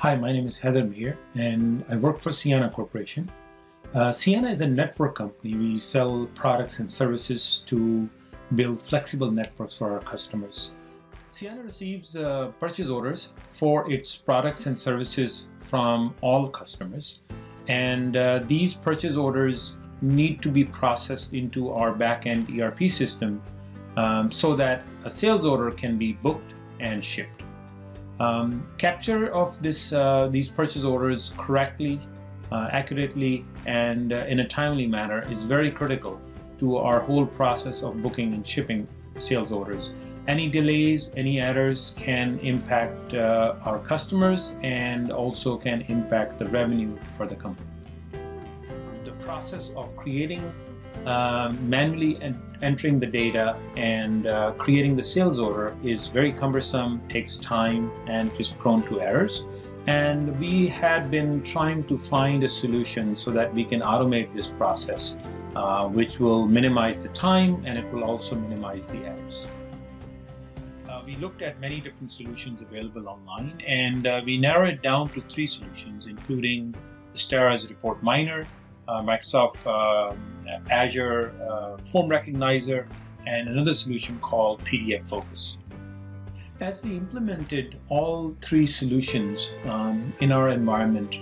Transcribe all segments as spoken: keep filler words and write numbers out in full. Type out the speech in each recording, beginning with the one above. Hi, my name is Heather Meier, and I work for Ciena Corporation. Uh, Ciena is a network company. We sell products and services to build flexible networks for our customers. Ciena receives uh, purchase orders for its products and services from all customers, and uh, these purchase orders need to be processed into our back-end E R P system um, so that a sales order can be booked and shipped. Um, capture of this, uh, these purchase orders correctly, uh, accurately, and uh, in a timely manner is very critical to our whole process of booking and shipping sales orders. Any delays, any errors can impact uh, our customers and also can impact the revenue for the company. The process of creating, uh, manually and entering the data and uh, creating the sales order is very cumbersome, takes time, and is prone to errors. And we had been trying to find a solution so that we can automate this process, uh, which will minimize the time, and it will also minimize the errors. Uh, we looked at many different solutions available online, and uh, we narrowed it down to three solutions, including Astera's ReportMiner, Uh, Microsoft uh, Azure uh, Form Recognizer, and another solution called P D F Focus. As we implemented all three solutions um, in our environment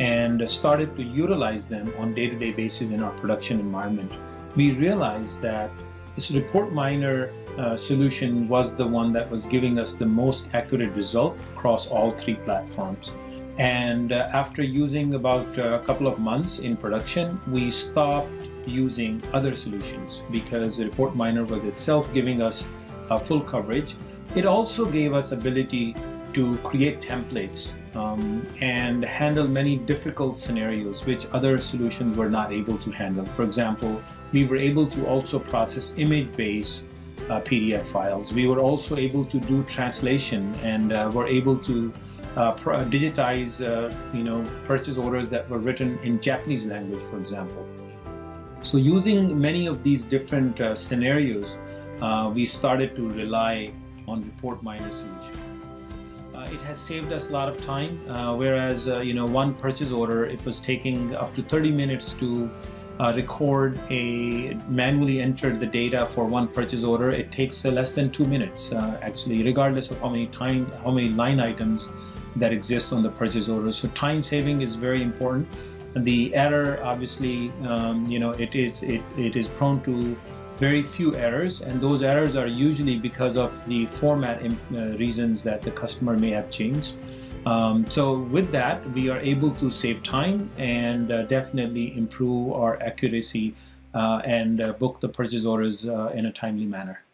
and started to utilize them on day-to-day basis in our production environment, we realized that this ReportMiner uh, solution was the one that was giving us the most accurate result across all three platforms. And uh, after using about uh, a couple of months in production, we stopped using other solutions because the ReportMiner was itself giving us uh, full coverage. It also gave us ability to create templates um, and handle many difficult scenarios which other solutions were not able to handle. For example, we were able to also process image-based uh, P D F files. We were also able to do translation and uh, were able to Uh, digitize, uh, you know, purchase orders that were written in Japanese language, for example. So using many of these different uh, scenarios, uh, we started to rely on ReportMiner solution. Uh, it has saved us a lot of time, uh, whereas, uh, you know, one purchase order, it was taking up to thirty minutes to uh, record a, manually enter the data for one purchase order. It takes uh, less than two minutes, uh, actually, regardless of how many time, how many line items that exists on the purchase order. So time saving is very important. The error, obviously, um, you know, it is it, it is prone to very few errors, and those errors are usually because of the format imp uh, reasons that the customer may have changed. Um, so with that, we are able to save time and uh, definitely improve our accuracy uh, and uh, book the purchase orders uh, in a timely manner.